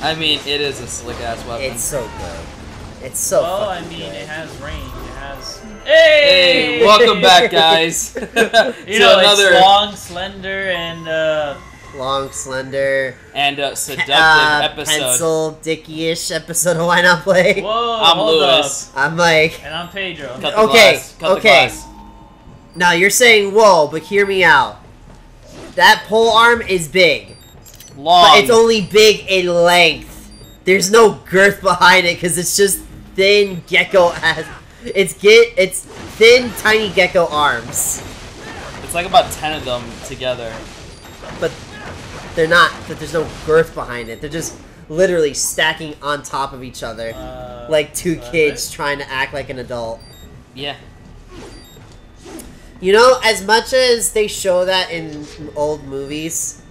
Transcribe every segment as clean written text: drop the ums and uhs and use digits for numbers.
I mean, it is a slick-ass weapon. It's so good. It's so good. It has range. It has... Hey! Welcome back, guys. You know, another... it's long, slender, and... long, slender... and seductive episode. Pencil, dicky-ish episode of Why Not Play. Whoa, I'm Lewis. I'm Mike. And I'm Pedro. Cut the glass. Cut the glass. Now, you're saying, whoa, but hear me out. That pole arm is big. Long. But it's only big in length. There's no girth behind it because it's just thin gecko ass. It's thin, tiny gecko arms. It's like about 10 of them together. But they're not. But there's no girth behind it. They're just literally stacking on top of each other, like two kids trying to act like an adult. Yeah. You know, as much as they show that in old movies,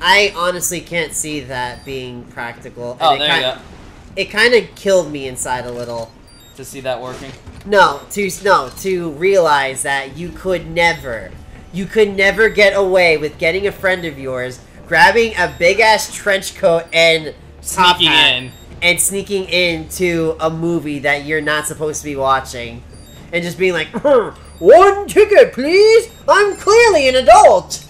I honestly can't see that being practical. Oh, there you go. It kind of killed me inside a little. To see that working? No, to realize that you could never get away with getting a friend of yours, grabbing a big-ass trench coat and top hat, and sneaking into a movie that you're not supposed to be watching, and just being like, "One ticket, please? I'm clearly an adult!"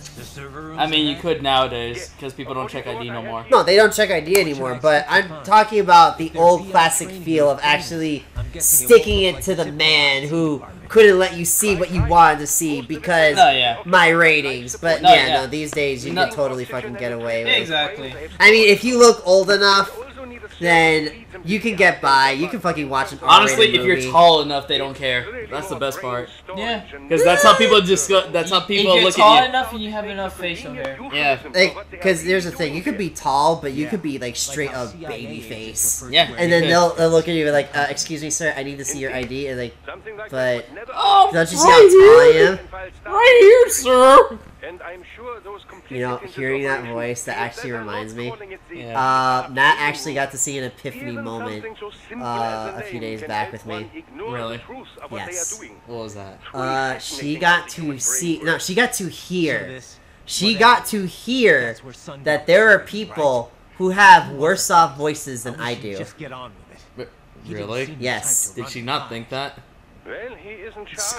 I mean, you could nowadays, because people don't check ID no more. No, they don't check ID anymore, but I'm talking about the old classic feel of actually sticking it to the man who couldn't let you see what you wanted to see because my ratings. But yeah, no, these days you can totally fucking get away with it. Exactly. I mean, if you look old enough, then you can get by. You can fucking watch an R-rated movie. Honestly, if you're tall enough, they don't care. That's the best part. Yeah. Because that's how people look at you. If you're tall enough and you have enough facial hair. Yeah. Because like, there's the thing. You could be tall, but you could be like straight up baby face. Yeah. And then they'll look at you like, excuse me, sir, I need to see your ID. And like, but don't you see how tall I am? Right here, sir. You know, hearing that voice, that actually reminds me. Yeah. Nat actually got to see an epiphany moment a few days back with me. Really? Yes. What was that? She got to hear that there are people who have worse off voices than I do. Really? Yes. Did she not think that?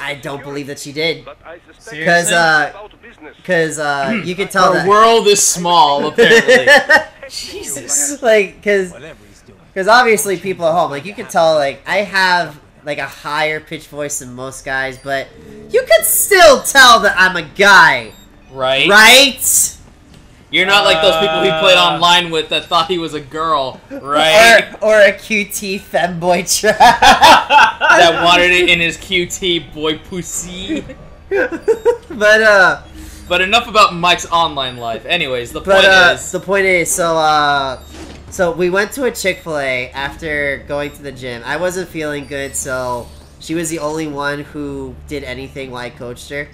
I don't believe that she did. Because, you could tell that... the world is small, apparently. Jesus. Like, because obviously people at home, like, you could tell, like, I have, like, a higher pitch voice than most guys, but you could still tell that I'm a guy. Right? Right? You're not like those people he played online with that thought he was a girl, right? Or a QT femboy trap. That wanted it in his QT boy pussy. But enough about Mike's online life. Anyways, the point is, so we went to a Chick-fil-A after going to the gym. I wasn't feeling good, so she was the only one who did anything while I coached her.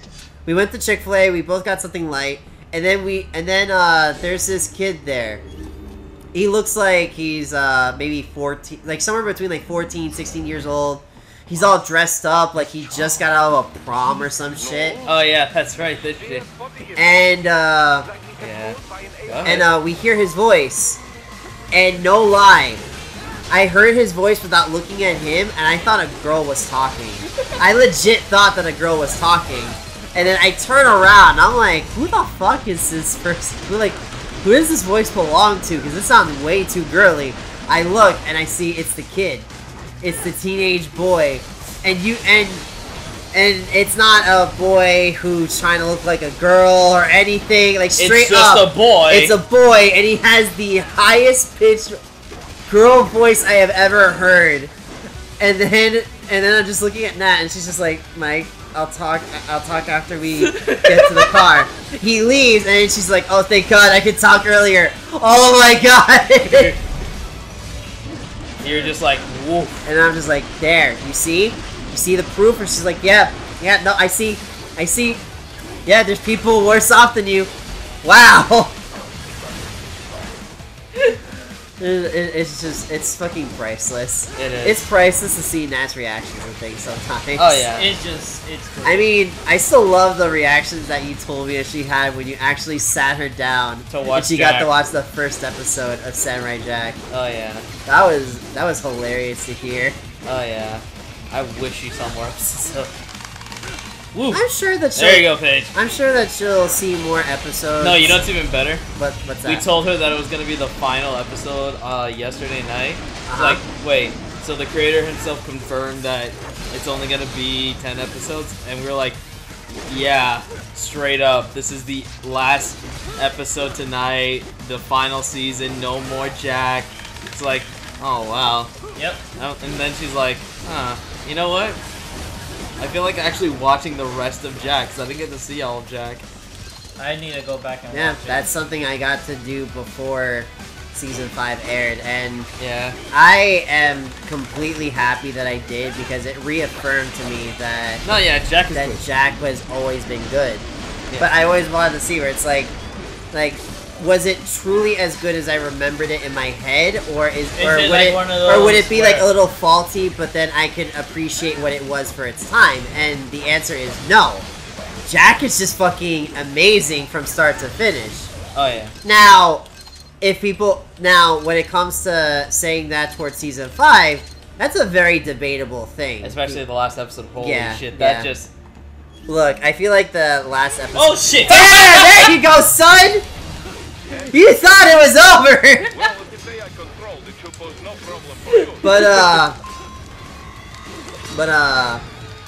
We went to Chick-fil-A. We both got something light. And then there's this kid there. He looks like he's maybe 14, like somewhere between like 14, 16 years old. He's all dressed up like he just got out of a prom or some shit. Oh yeah, that's right, this shit. And we hear his voice. And no lie, I heard his voice without looking at him, and I thought a girl was talking. I legit thought that a girl was talking. And then I turn around, and I'm like, who the fuck is this person? Who does this voice belong to? Because it sounds way too girly. I look, and I see it's the kid. It's the teenage boy. And it's not a boy who's trying to look like a girl or anything. Like, straight up. It's just a boy. It's a boy, and he has the highest pitched girl voice I have ever heard. And then I'm just looking at Nat, and she's just like, Mike, I'll talk after we get to the car. He leaves, and she's like, oh, thank God, I could talk earlier. Oh, my God. You're just like, whoa. And I'm just like, there, you see? You see the proof? And she's like, yeah, no, I see. Yeah, there's people worse off than you. Wow. It's just, it's fucking priceless. It is. It's priceless to see Nat's reactions and things sometimes. Oh yeah. It's just, it's cool. I mean, I still love the reactions that you told me that she had when you actually sat her down to watch. And she got to watch the first episode of Samurai Jack. Oh yeah. That was hilarious to hear. Oh yeah. I wish you saw more episodes. Woo. I'm sure that she'll, there you go, Paige. I'm sure that she'll see more episodes. No, you know what's even better? What's that? We told her that it was going to be the final episode yesterday night. Uh-huh. Like, wait, so the creator himself confirmed that it's only going to be 10 episodes? And we were like, yeah, straight up, this is the last episode tonight, the final season, no more Jack. It's like, oh, wow. Yep. And then she's like, huh, you know what? I feel like actually watching the rest of Jack, because I didn't get to see all of Jack. I need to go back and watch it. Yeah, that's something I got to do before Season 5 aired, and yeah, I am completely happy that I did, because it reaffirmed to me that, no, yeah, Jack is that good. Jack has always been good. Yeah. But I always wanted to see where it's like, was it truly as good as I remembered it in my head, or would it be like a little faulty, but then I could appreciate what it was for its time? And the answer is no. Jack is just fucking amazing from start to finish. Oh yeah. Now, when it comes to saying that towards season 5, that's a very debatable thing. Especially the last episode. Holy shit! That just look. I feel like the last episode. Oh shit! Yeah, there you go, son. You thought it was over! Well, with the play I controlled, it should pose no problem for you. But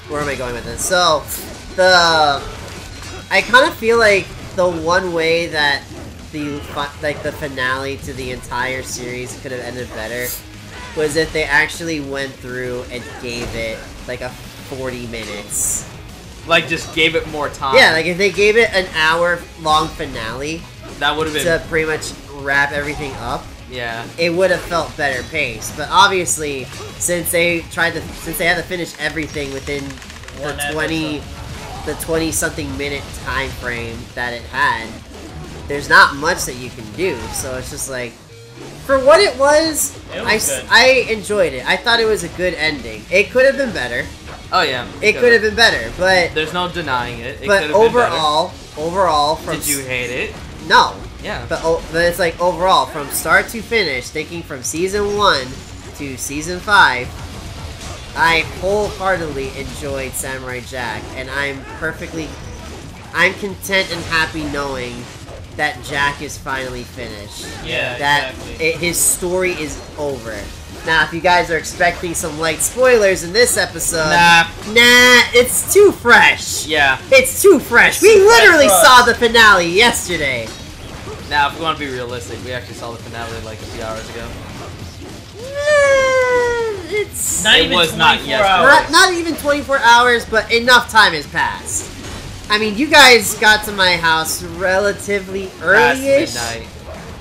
where am I going with this? So, I kind of feel like the one way that the finale to the entire series could have ended better was if they actually went through and gave it, like, a 40 minutes. Like, just gave it more time? Yeah, like, if they gave it an hour-long finale, that would have been to pretty much wrap everything up. Yeah, it would have felt better paced, but obviously, since they had to finish everything within the 20-something minute time frame that it had, there's not much that you can do. So it's just like, for what it was, I enjoyed it. I thought it was a good ending. It could have been better. Oh yeah, it could have been better, but there's no denying it. But overall, did you hate it? No. Yeah. But it's like overall, from start to finish, thinking from season 1 to season 5, I wholeheartedly enjoyed Samurai Jack, and I'm content and happy knowing that Jack is finally finished. Yeah. That exactly. His story is over. Now, if you guys are expecting some light spoilers in this episode, nah, it's too fresh. Yeah, it's too fresh. We literally saw the finale yesterday. Now, if we want to be realistic, we actually saw the finale like a few hours ago. Not even 24 hours, but enough time has passed. I mean, you guys got to my house relatively early-ish. Past midnight.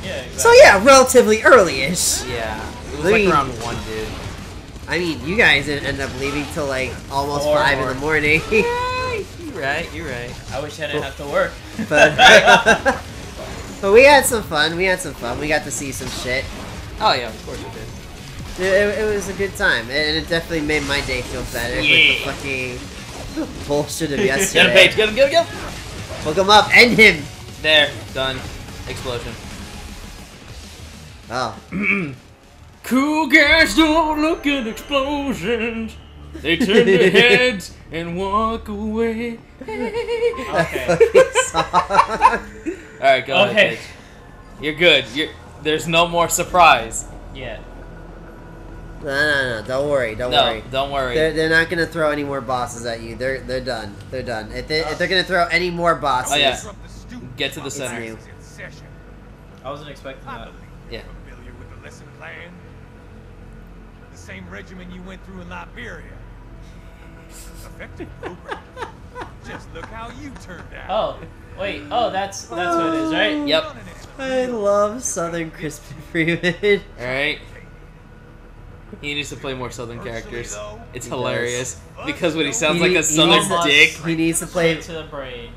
Yeah, exactly. So yeah, relatively early-ish. Yeah. It was like around 1, dude. I mean, you guys didn't end up leaving till like almost 5 in the morning. Yeah, you're right. I wish I didn't have to work. But we had some fun. We got to see some shit. Oh yeah, of course we did. It was a good time, and it definitely made my day feel better. Yeah. With the fucking bullshit of yesterday. Get him! Hook him up. End him. There. Done. Explosion. Oh. Cool guys don't look at explosions. They turn their heads and walk away. Okay. Alright, go ahead. You're good. There's no more surprise. Yeah. No. Don't worry. Don't worry. They're not going to throw any more bosses at you. They're done. They're done. If they're going to throw any more bosses... Oh, yeah. Get to the center. I wasn't expecting that. Yeah. Same regimen you went through in Liberia. Effective program. Just look how you turned out. Oh, wait. Oh, that's what it is, right? Yep. I love Southern Crispin Freeman. All right. He needs to play more Southern characters. It's hilarious because when he sounds like a Southern dick, he needs to play to the brain.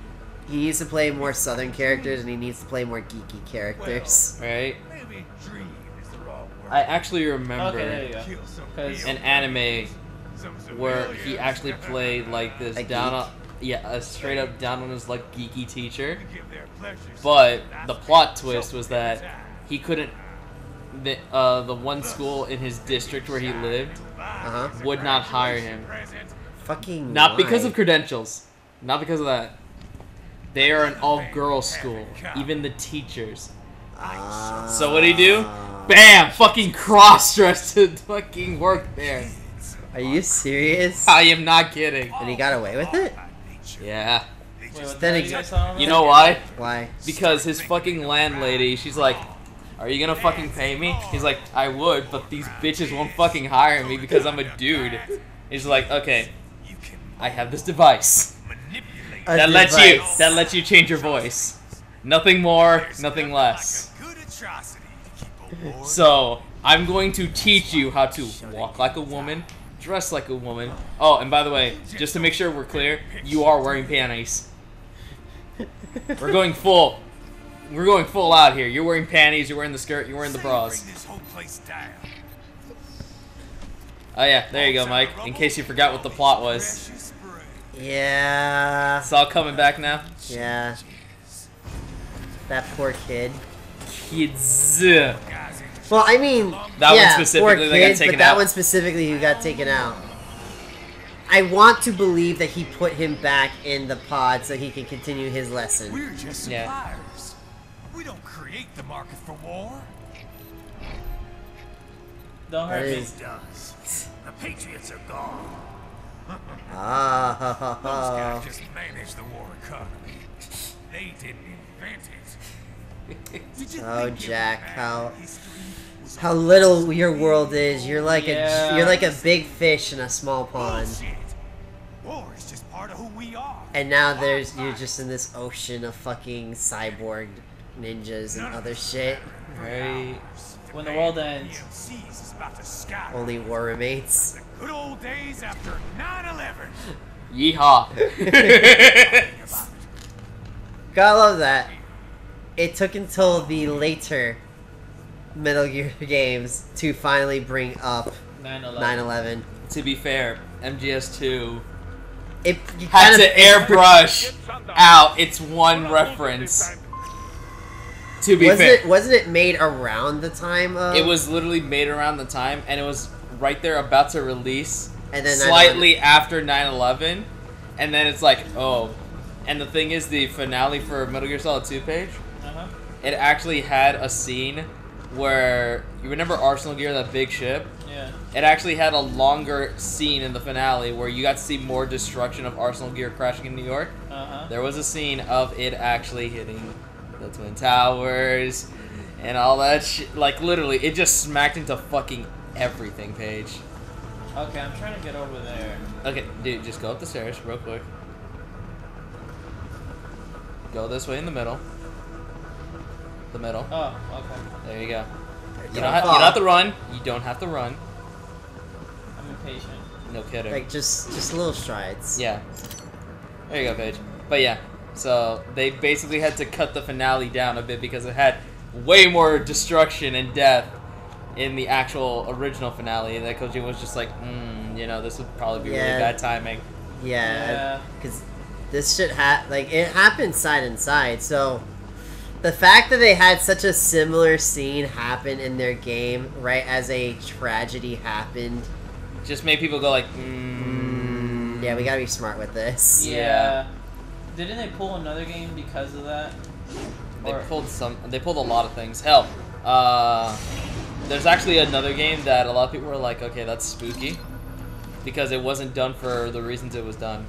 He needs to play more Southern characters, and he needs to play more geeky characters. Right. Maybe dream is the wrong I actually remember an anime where he actually played like this straight up down on his luck geeky teacher, but the plot twist was that he couldn't. The one school in his district where he lived would not hire him. Fucking not why? Because of credentials, not because of that. They are an all-girls school, even the teachers. So what do you do? Bam! Fucking cross-dressed to fucking work there. Are you serious? I am not kidding. And he got away with it? Yeah. Wait, you know why? Why? Because his fucking landlady, she's like, "Are you gonna fucking pay me?" He's like, "I would, but these bitches won't fucking hire me because I'm a dude." He's like, "Okay, I have this device that lets you change your voice. Nothing more, nothing less. So I'm going to teach you how to walk like a woman, dress like a woman. Oh, and by the way, just to make sure we're clear, you are wearing panties. We're going full." We're going full out here. You're wearing panties, you're wearing the skirt, you're wearing the bras. Oh yeah, there you go, Mike. In case you forgot what the plot was. Yeah. It's all coming back now? Yeah. That poor kid. Kids. Well, I mean, that one specifically that got taken out. That one specifically who got taken out. I want to believe that he put him back in the pod so he can continue his lesson. We're just suppliers. We don't create the market for war. Don't hurt me. The Patriots are gone. Those guys just managed the war economy. They didn't invent it. Oh, Jack, how little your world is. You're like a big fish in a small pond. War is just part of who we are. And now you're just in this ocean of fucking cyborg ninjas and other shit. Right. When the world ends, only war remains. The good old days after 9/11. Yeehaw. Gotta love that. It took until the later Metal Gear games to finally bring up 9/11. To be fair, MGS2 had to airbrush out its one reference. To be fair. Wasn't it made around the time of... It was literally made around the time, and it was right there about to release, and then slightly after 9/11, and then it's like, oh. And the thing is, the finale for Metal Gear Solid 2 page, it actually had a scene where... You remember Arsenal Gear, that big ship? Yeah. It actually had a longer scene in the finale where you got to see more destruction of Arsenal Gear crashing in New York. There was a scene of it actually hitting... the Twin Towers, and all that shit. Like, literally, it just smacked into fucking everything, Paige. Okay, I'm trying to get over there. Okay, dude, just go up the stairs real quick. Go this way in the middle. The middle. Oh, okay. There you go. You don't have to run. You don't have to run. I'm impatient. No kidding. Like, just little strides. Yeah. There you go, Paige. But yeah. So they basically had to cut the finale down a bit because it had way more destruction and death in the actual original finale, and that Kojima was just like, you know, this would probably be really bad timing. Yeah, because this shit it happened side and side. So the fact that they had such a similar scene happen in their game right as a tragedy happened just made people go like, yeah, we gotta be smart with this. Yeah. Didn't they pull another game because of that? They pulled a lot of things. Hell, there's actually another game that a lot of people were like, okay, that's spooky, because it wasn't done for the reasons it was done.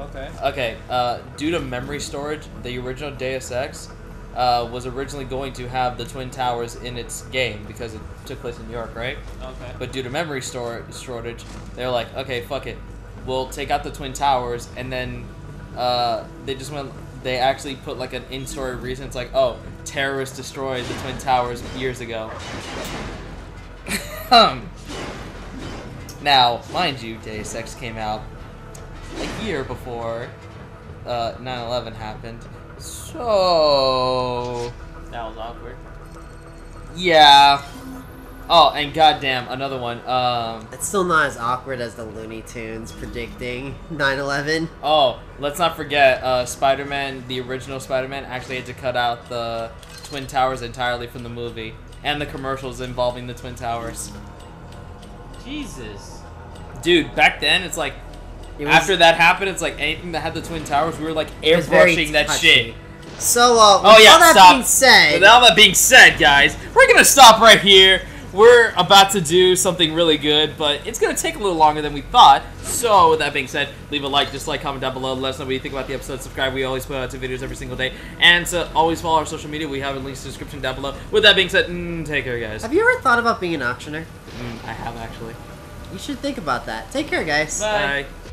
Okay. Okay. Due to memory storage, the original Deus Ex was originally going to have the Twin Towers in its game because it took place in New York, right? Okay. But due to memory shortage, they're like, okay, fuck it, we'll take out the Twin Towers, and then. They actually put like an in-story reason. It's like, oh, terrorists destroyed the Twin Towers years ago. Now, mind you, Deus Ex came out a year before 9/11 happened, so that was awkward. Yeah, Oh, and goddamn, another one. It's still not as awkward as the Looney Tunes predicting 9/11. Oh, let's not forget, Spider-Man, the original Spider-Man, actually had to cut out the Twin Towers entirely from the movie. And the commercials involving the Twin Towers. Jesus. Dude, back then, it's like, after that happened, it's like anything that had the Twin Towers, we were like airbrushing that shit. So, with all that being said, guys, we're gonna stop right here. We're about to do something really good, but it's gonna take a little longer than we thought. So, with that being said, leave a like, dislike, comment down below. Let us know what you think about the episode. Subscribe. We always put out 2 videos every single day. And so always follow our social media. We have links in the description down below. With that being said, take care, guys. Have you ever thought about being an auctioneer? I have, actually. You should think about that. Take care, guys. Bye. Bye.